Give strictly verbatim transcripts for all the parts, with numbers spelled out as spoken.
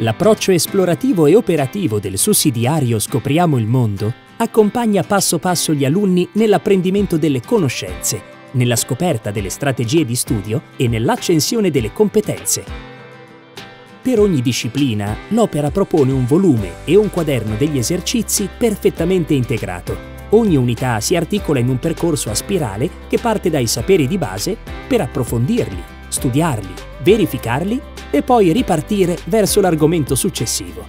L'approccio esplorativo e operativo del sussidiario Scopriamo il mondo accompagna passo passo gli alunni nell'apprendimento delle conoscenze, nella scoperta delle strategie di studio e nell'accensione delle competenze. Per ogni disciplina, l'opera propone un volume e un quaderno degli esercizi perfettamente integrato. Ogni unità si articola in un percorso a spirale che parte dai saperi di base per approfondirli, studiarli, verificarli e poi ripartire verso l'argomento successivo.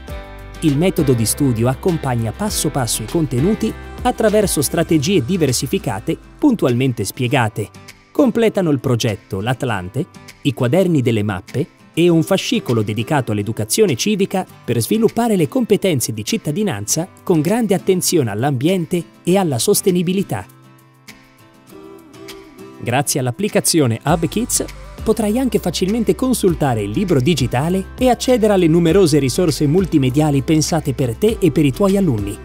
Il metodo di studio accompagna passo passo i contenuti attraverso strategie diversificate, puntualmente spiegate. Completano il progetto l'Atlante, i quaderni delle mappe e un fascicolo dedicato all'educazione civica per sviluppare le competenze di cittadinanza con grande attenzione all'ambiente e alla sostenibilità. Grazie all'applicazione HubKids, potrai anche facilmente consultare il libro digitale e accedere alle numerose risorse multimediali pensate per te e per i tuoi alunni.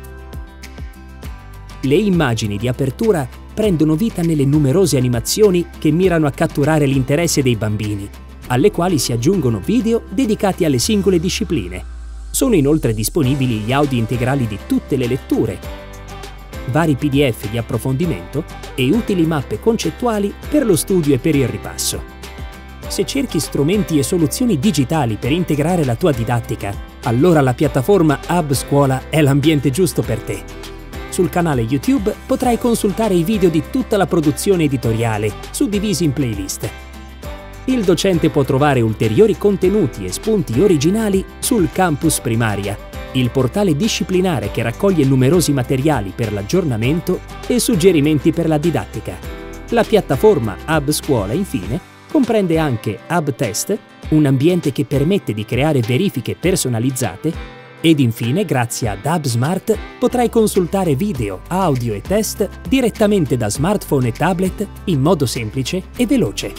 Le immagini di apertura prendono vita nelle numerose animazioni che mirano a catturare l'interesse dei bambini, alle quali si aggiungono video dedicati alle singole discipline. Sono inoltre disponibili gli audio integrali di tutte le letture, vari P D F di approfondimento e utili mappe concettuali per lo studio e per il ripasso. Se cerchi strumenti e soluzioni digitali per integrare la tua didattica, allora la piattaforma Hub Scuola è l'ambiente giusto per te. Sul canale YouTube potrai consultare i video di tutta la produzione editoriale, suddivisi in playlist. Il docente può trovare ulteriori contenuti e spunti originali sul Campus Primaria, il portale disciplinare che raccoglie numerosi materiali per l'aggiornamento e suggerimenti per la didattica. La piattaforma Hub Scuola, infine, comprende anche Hub Test, un ambiente che permette di creare verifiche personalizzate, ed infine, grazie ad Ab Smart, potrai consultare video, audio e test direttamente da smartphone e tablet in modo semplice e veloce.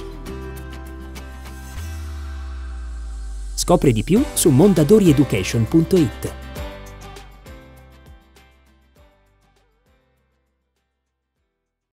Scopri di più su mondadorieducation punto it.